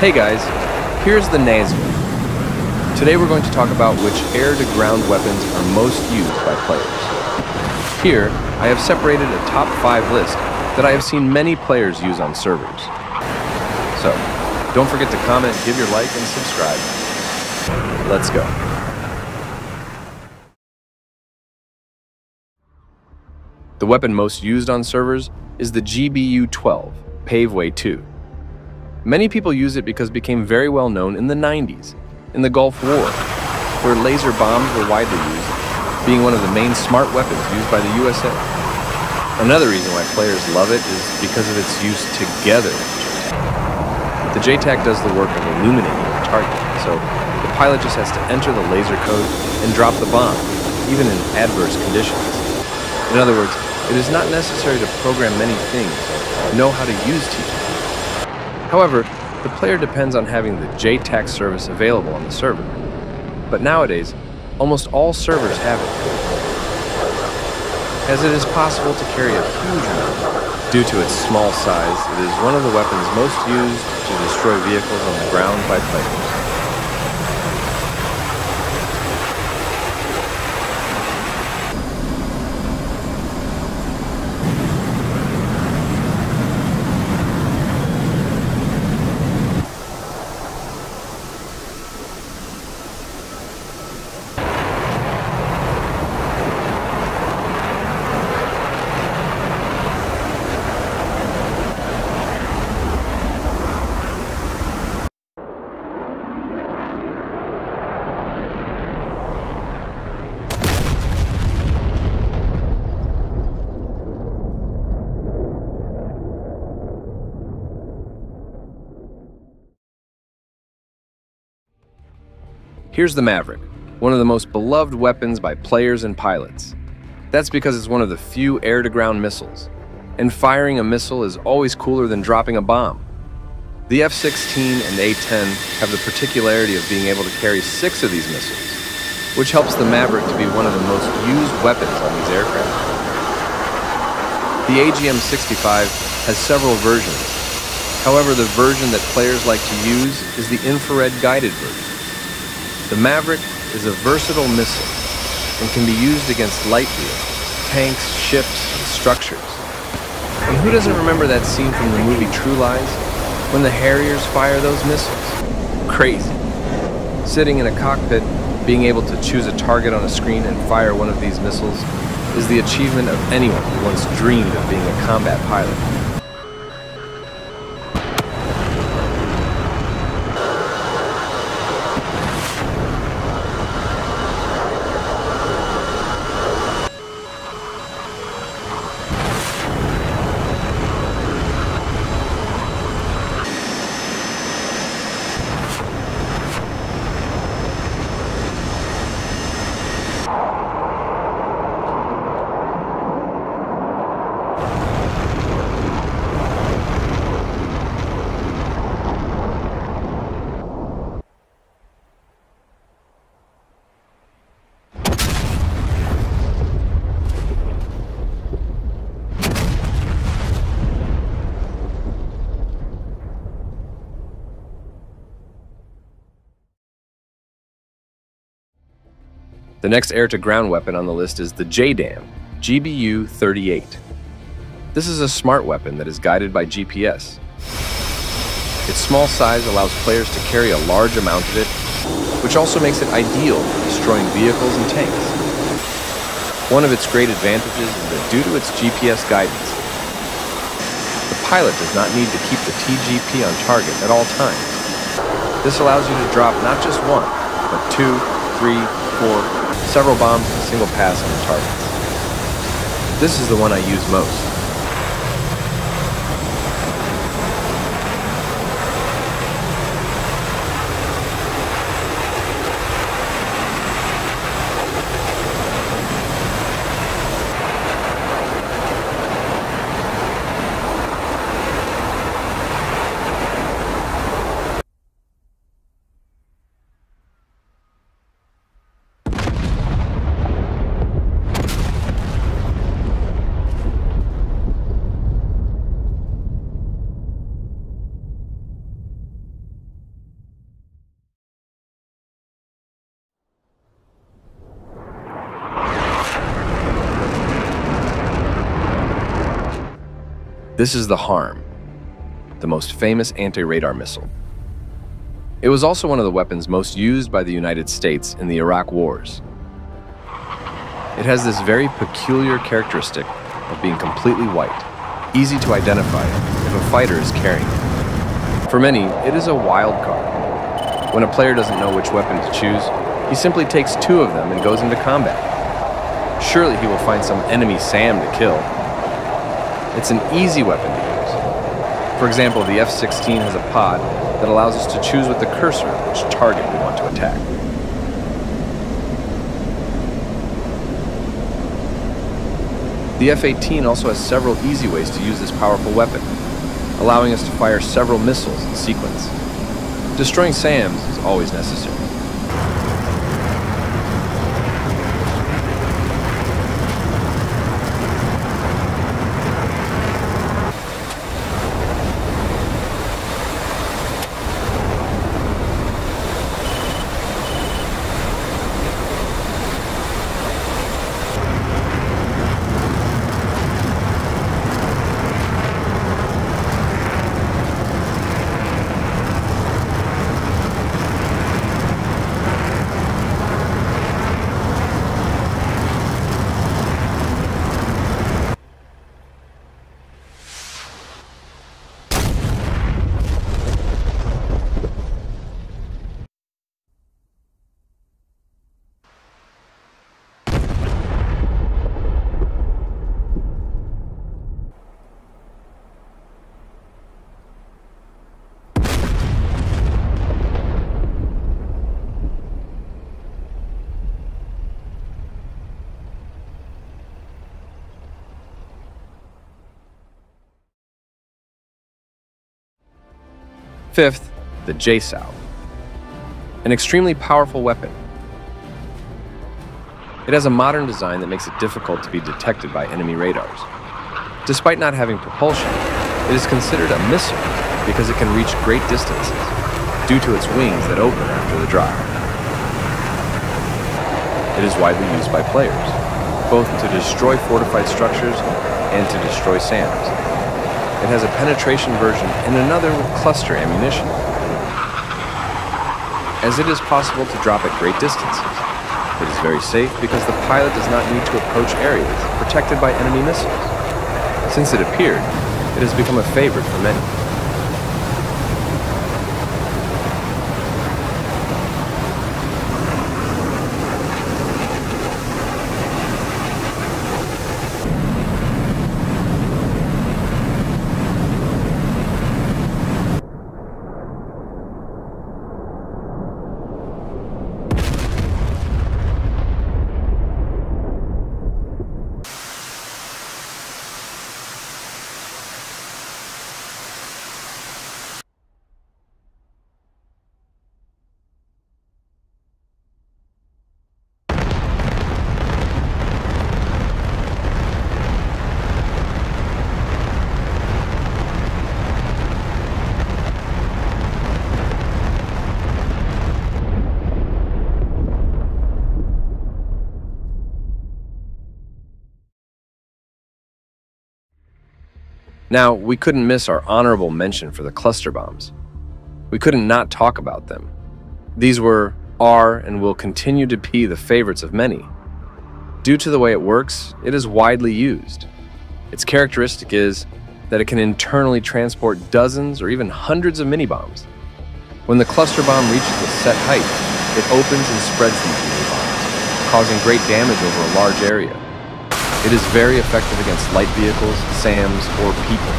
Hey guys, here's the Nazgûl. Today we're going to talk about which air-to-ground weapons are most used by players. Here, I have separated a top 5 list that I have seen many players use on servers. So, don't forget to comment, give your like, and subscribe. Let's go. The weapon most used on servers is the GBU-12 Paveway II. Many people use it because it became very well known in the 90s, in the Gulf War, where laser bombs were widely used, being one of the main smart weapons used by the USA. Another reason why players love it is because of its use together. The JTAC does the work of illuminating the target, so the pilot just has to enter the laser code and drop the bomb, even in adverse conditions. In other words, it is not necessary to program many things, know how to use TGP. However, the player depends on having the JTAC service available on the server. But nowadays, almost all servers have it, as it is possible to carry a huge amount. Due to its small size, it is one of the weapons most used to destroy vehicles on the ground by players. Here's the Maverick, one of the most beloved weapons by players and pilots. That's because it's one of the few air-to-ground missiles, and firing a missile is always cooler than dropping a bomb. The F-16 and A-10 have the particularity of being able to carry 6 of these missiles, which helps the Maverick to be one of the most used weapons on these aircraft. The AGM-65 has several versions. However, the version that players like to use is the infrared-guided version. The Maverick is a versatile missile and can be used against light vehicles, tanks, ships, and structures. And who doesn't remember that scene from the movie True Lies when the Harriers fire those missiles? Crazy. Sitting in a cockpit, being able to choose a target on a screen and fire one of these missiles is the achievement of anyone who once dreamed of being a combat pilot. The next air-to-ground weapon on the list is the JDAM GBU-38. This is a smart weapon that is guided by GPS. Its small size allows players to carry a large amount of it, which also makes it ideal for destroying vehicles and tanks. One of its great advantages is that due to its GPS guidance, the pilot does not need to keep the TGP on target at all times. This allows you to drop not just one, but 2, 3, 4, several bombs in a single pass on the targets. This is the one I use most. This is the HARM, the most famous anti-radar missile. It was also one of the weapons most used by the United States in the Iraq wars. It has this very peculiar characteristic of being completely white, easy to identify if a fighter is carrying it. For many, it is a wild card. When a player doesn't know which weapon to choose, he simply takes two of them and goes into combat. Surely he will find some enemy SAM to kill. It's an easy weapon to use. For example, the F-16 has a pod that allows us to choose with the cursor which target we want to attack. The F-18 also has several easy ways to use this powerful weapon, allowing us to fire several missiles in sequence. Destroying SAMs is always necessary. Fifth, the JSOW, an extremely powerful weapon. It has a modern design that makes it difficult to be detected by enemy radars. Despite not having propulsion, it is considered a missile because it can reach great distances due to its wings that open after the drop. It is widely used by players, both to destroy fortified structures and to destroy SAMs. It has a penetration version and another with cluster ammunition, as it is possible to drop at great distances. It is very safe because the pilot does not need to approach areas protected by enemy missiles. Since it appeared, it has become a favorite for many. Now, we couldn't miss our honorable mention for the cluster bombs. We couldn't not talk about them. These were, are, and will continue to be the favorites of many. Due to the way it works, it is widely used. Its characteristic is that it can internally transport dozens or even hundreds of mini-bombs. When the cluster bomb reaches a set height, it opens and spreads these mini-bombs, causing great damage over a large area. It is very effective against light vehicles, SAMs, or people.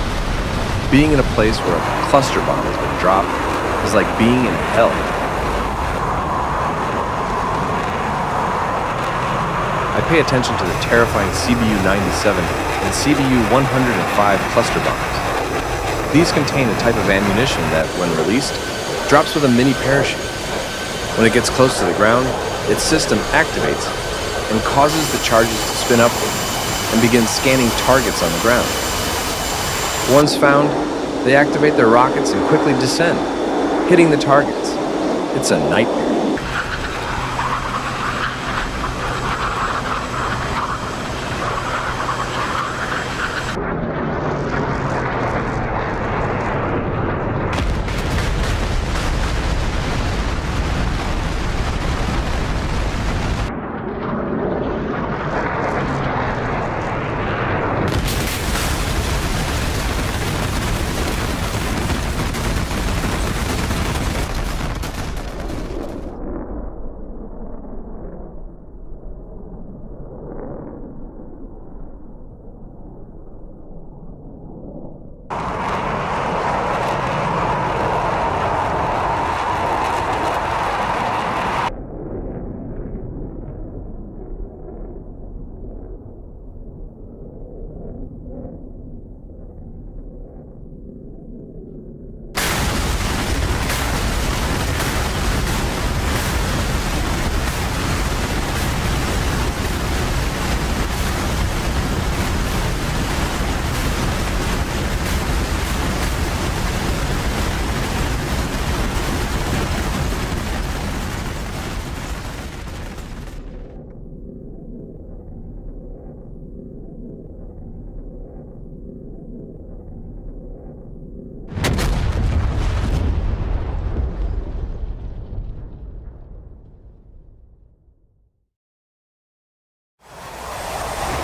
Being in a place where a cluster bomb has been dropped is like being in hell. I pay attention to the terrifying CBU-97 and CBU-105 cluster bombs. These contain a type of ammunition that, when released, drops with a mini parachute. When it gets close to the ground, its system activates and causes the charges to spin upward and begin scanning targets on the ground. Once found, they activate their rockets and quickly descend, hitting the targets. It's a nightmare.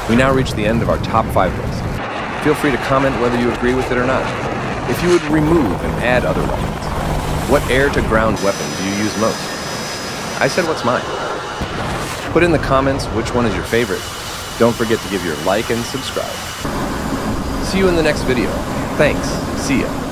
We now reach the end of our top 5 list. Feel free to comment whether you agree with it or not. If you would remove and add other weapons, what air-to-ground weapon do you use most? I said what's mine. Put in the comments which one is your favorite. Don't forget to give your like and subscribe. See you in the next video. Thanks. See ya.